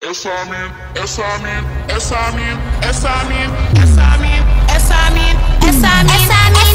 It's on me.